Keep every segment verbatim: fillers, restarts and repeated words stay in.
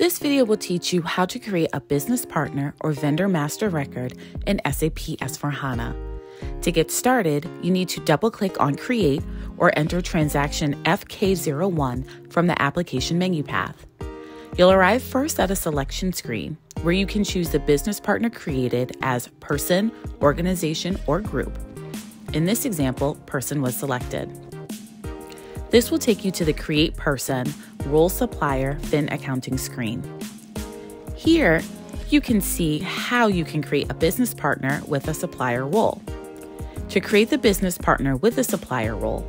This video will teach you how to create a business partner or vendor master record in S A P S four HANA. To get started, you need to double-click on Create or enter transaction F K zero one from the application menu path. You'll arrive first at a selection screen where you can choose the business partner created as person, organization, or group. In this example, person was selected. This will take you to the Create Person, Role Supplier, Fin Accounting screen. Here, you can see how you can create a business partner with a supplier role. To create the business partner with a supplier role,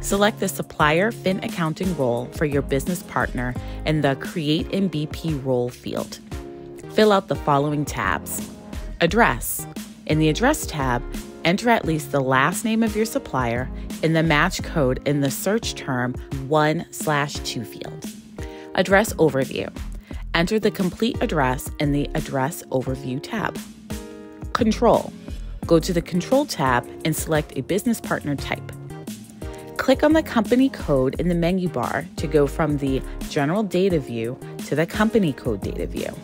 select the Supplier Fin Accounting role for your business partner in the Create M B P Role field. Fill out the following tabs. Address. In the Address tab, enter at least the last name of your supplier and the match code in the search term one slash two field. Address Overview. Enter the complete address in the Address Overview tab. Control. Go to the Control tab and select a business partner type. Click on the company code in the menu bar to go from the General Data View to the Company Code Data View.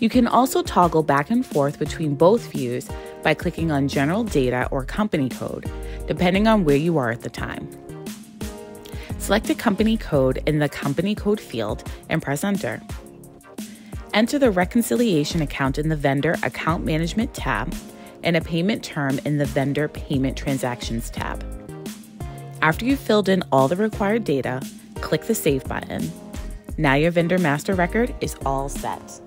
You can also toggle back and forth between both views by clicking on General Data or Company Code, depending on where you are at the time. Select a company code in the Company Code field and press Enter. Enter the reconciliation account in the Vendor Account Management tab and a payment term in the Vendor Payment Transactions tab. After you've filled in all the required data, click the Save button. Now your vendor master record is all set.